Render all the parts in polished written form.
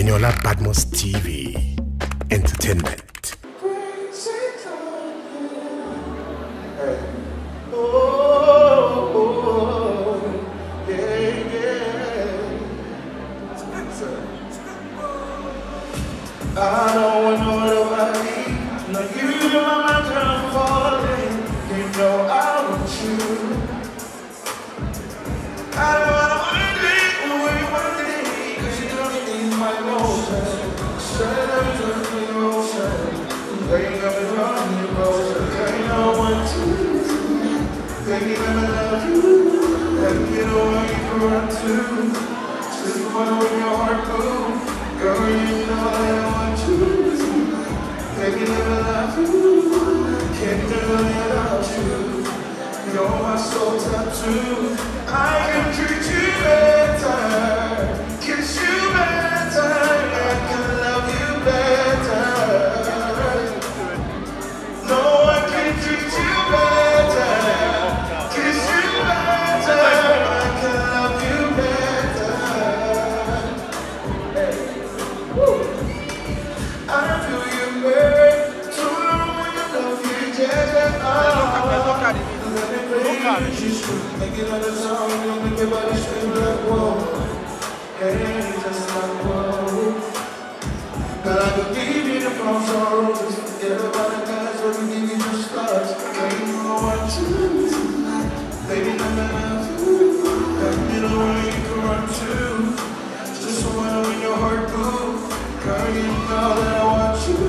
Eniola Badmus TV Entertainment. I don't want nobody. No, you know my mind I'm falling. You know I want you. I don't want to find it the way you want it. Cause you don't need my emotion. Straight up to the ocean. Laying up and on your motion. I don't want to. Baby, let me love you. Let me get away from her too. Just the one with your heart goes. Girl, you know I want you. Baby, never love you. Can't do nothing without you. You're my soul tattoo. I can treat you better, kiss you better, I can love you better. No one can treat you better, kiss you better, I can love you better. Hey. Woo. I feel you, baby. She's true, making all the song, you make your body scream like whoa. Hey, just like whoa. But I could give you the palms or roses. Everybody dies when we give you the stars. Baby, you know I choose. Baby, I'm in love. That little way you can run to. Just wanna win your heart blue. Girl, you know that I want you.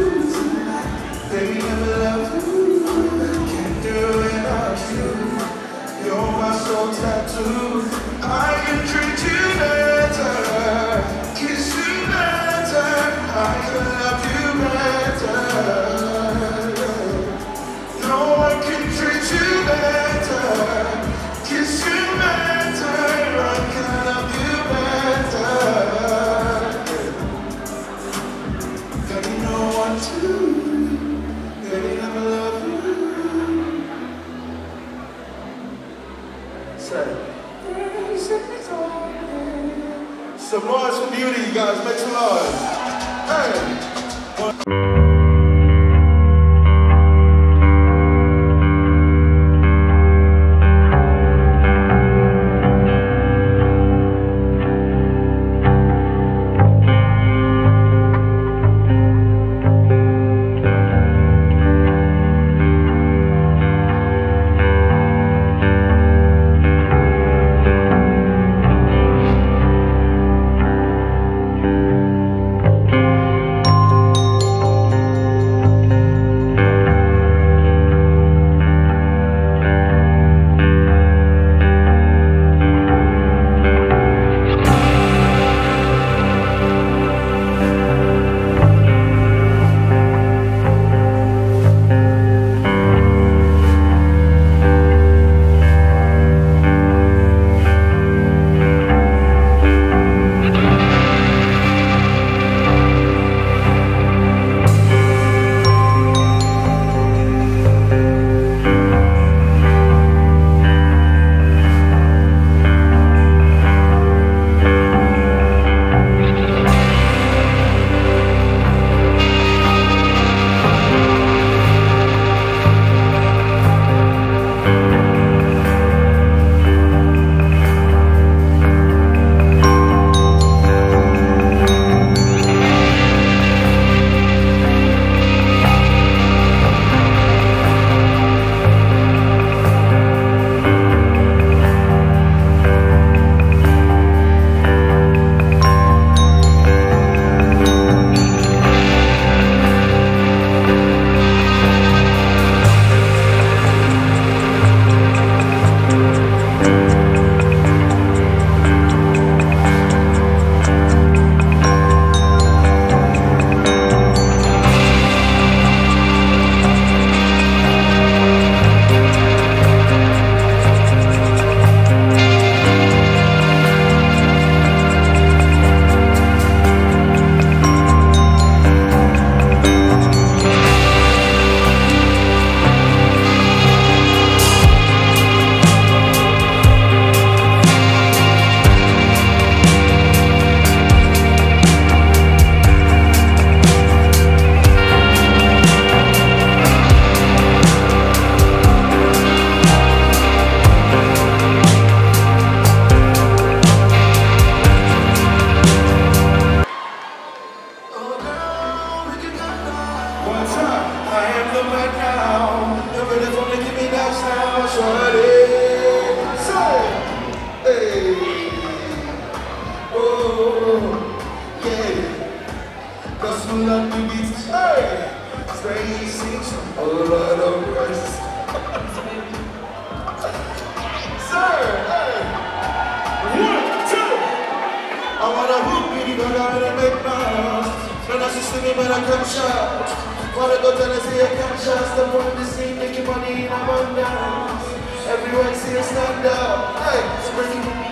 Baby, I'm in love. Tattoo. I can treat you better, kiss you better, I can love you better. No one can treat you better, kiss you better, I can love you better. Girl, you know I want you, girl, you never love you. Some noise for beauty, you guys. Make some noise. Hey. Everyone see a stand up. Hey,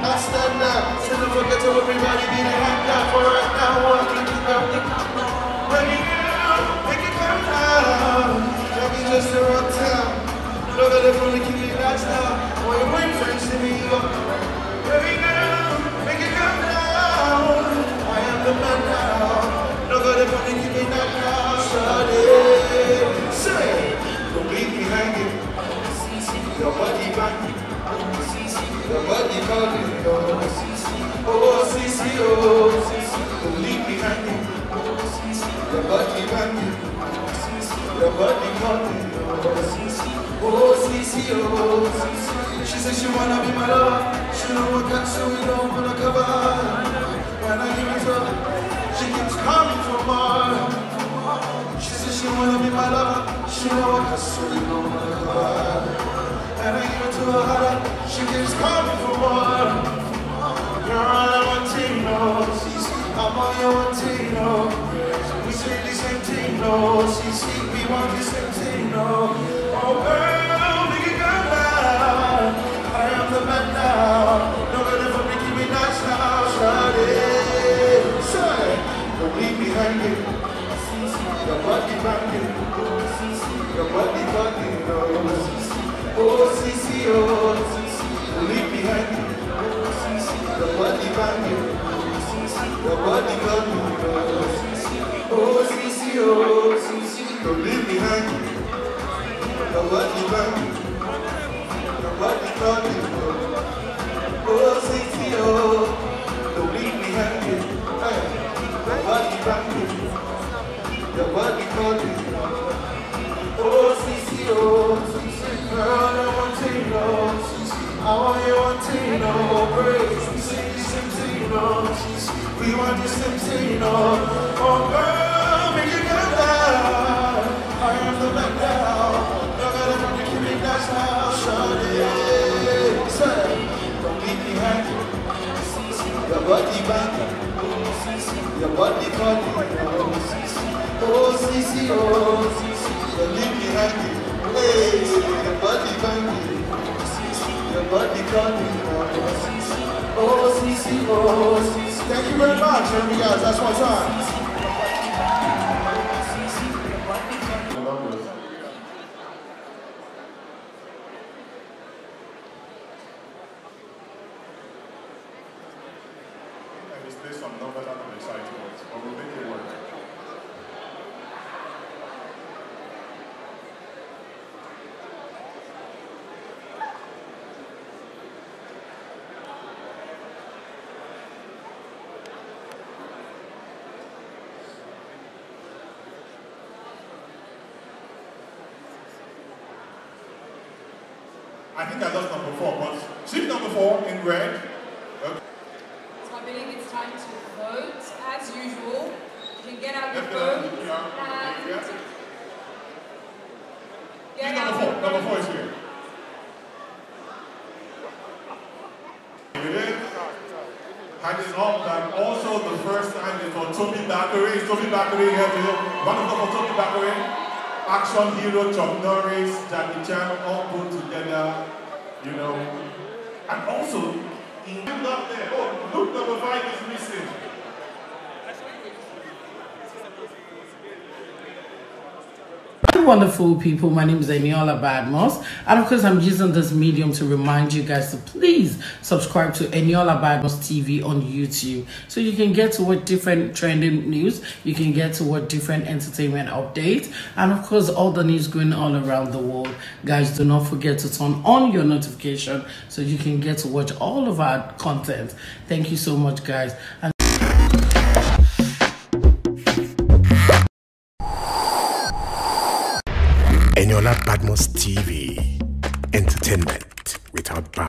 I stand up. Send a bucket to everybody, be the hand up. For right now, I can keep up the countdown. When you make it come down, that be just the wrong time. Look at it from the kitty last time. When you bring friends to me, you're baby girl, make it come down. I am the man now. Look at it from the kitty last time. Shawty, say, don't leave me hanging. Your body back, your body calling, oh CC, oh CC, don't leave me hanging. Your body back, your body calling, oh CC, oh CC. She says she wanna be my love, she don't want that, so we don't wanna cover. When I give it up, she keeps coming for more. She says she wanna be my lover, she don't want that, so we don't wanna cover. And I give it to her heart, she keeps coming for more. You're all I want to know, I'm all you want to know. We say the same thing, no, we want the same thing, no. Oh girl, make it come down, I am the man now. Nobody for making me nice now, shawty. Say, don't leave me hanging, your body banging, your body banging, no. Oh, CC, oh, CC, leave behind you. The body bang you. The body bang you. Oh, CC, oh, CC, don't leave behind you. The body bang you. The body bang you. Oh, CC, oh, don't leave behind you. The body bang you. The body bang you. Oh, CC, oh, CC. Girl, I want to know, I want you want to know, praise, we sing the same thing, we want the same thing, oh girl, make it come down, I am the man now, look at it from the keeping that's now, shout it, say, don't leave me hanging, your body banging, your body calling, oh CC, oh CC, don't leave me hanging. Hey, your body banging, your body calling, oh CC, oh CC. Thank you very much, everybody guys, that's my time. I just placed some numbers out of the side words, but we'll make it work. I think I lost number 4, but she's number 4 in red. Okay. So I believe it's time to vote. As usual, you can get out your phone and get out number 4. Number 4 is here. It is. And it's up that also the first time is for Toby Bakery. Toby Bakery here to look. Wonderful for Toby Bakery. Action hero Chuck Norris, Jackie Chan, all put together, you know. And also, in not there. Oh, look, number 5 is missing. Hi, wonderful people. My name is Eniola Badmus, and of course, I'm using this medium to remind you guys to please subscribe to Eniola Badmus TV on YouTube, so you can get to what different trending news, you can get to what different entertainment updates, and of course, all the news going all around the world. Guys, do not forget to turn on your notification so you can get to watch all of our content. Thank you so much, guys. And Eniola Badmus TV, entertainment without bounds.